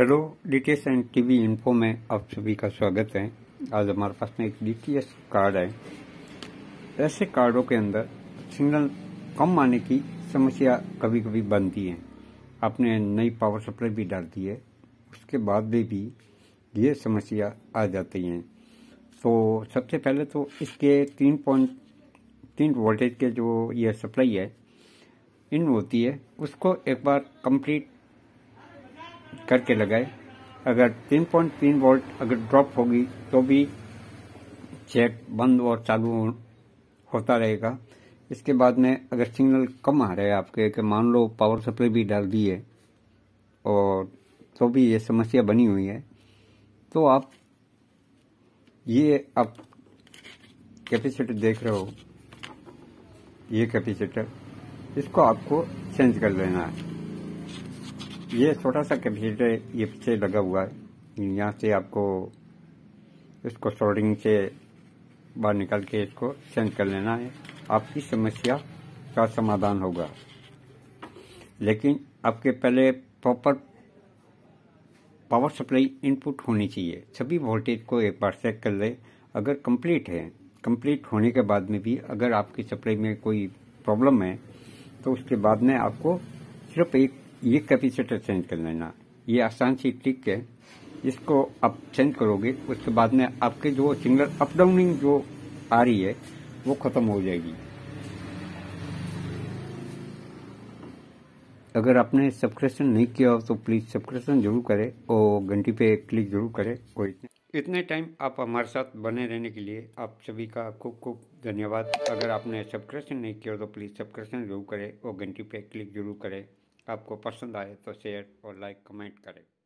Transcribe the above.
Hello DTS and TV info में आप सभी का स्वागत है। आज हमारे पास में एक DTS कार्ड है। ऐसे कार्डों के अंदर सिग्नल कम आने की समस्या कभी कभी बनती है। आपने नई पावर सप्लाई भी डाल दी है, उसके बाद भी ये समस्या आ जाती है। तो सबसे पहले तो इसके 3.3 वोल्टेज के जो ये सप्लाई है इन होती है, उसको एक बार कंप्लीट करके लगाए। अगर 3.3 वोल्ट अगर ड्रॉप होगी तो भी चेक बंद और चालू होता रहेगा। इसके बाद में अगर सिग्नल कम आ रहा है आपके कि मान लो पावर सप्लाई भी डाल दी है और तो भी ये समस्या बनी हुई है, तो आप ये आप कैपेसिटर देख रहे हो, ये कैपेसिटर इसको आपको चेंज कर लेना है। ये छोटा सा कैपेसिटर ये पीछे लगा हुआ है, यहाँ से आपको इसको सोल्डरिंग से बाहर निकाल के इसको चेंज कर लेना है। आपकी समस्या का समाधान होगा, लेकिन आपके पहले प्रॉपर पावर सप्लाई इनपुट होनी चाहिए। सभी वोल्टेज को एक बार चेक कर ले, अगर कंप्लीट है, कंप्लीट होने के बाद में भी अगर आपकी सप्लाई में कोई प्रॉब्लम है तो उसके बाद में आपको सिर्फ एक ये कैपेसिटर चेंज कर लेना। ये आसान सी ट्रिक है, इसको आप चेंज करोगे उसके बाद में आपके जो सिग्नल अप डाउनिंग जो आ रही है वो खत्म हो जाएगी। अगर आपने सब्सक्रिप्शन नहीं किया हो तो प्लीज सब्सक्रिप्शन जरूर करें और घंटी पे क्लिक जरूर करें। और इतने टाइम आप हमारे साथ बने रहने के लिए आप सभी का खूब खूब धन्यवाद। अगर आपने सब्सक्रिप्शन नहीं किया हो तो प्लीज सब्सक्रिप्शन जरूर करें और घंटी पे क्लिक जरूर करें। आपको पसंद आए तो शेयर और लाइक कमेंट करें।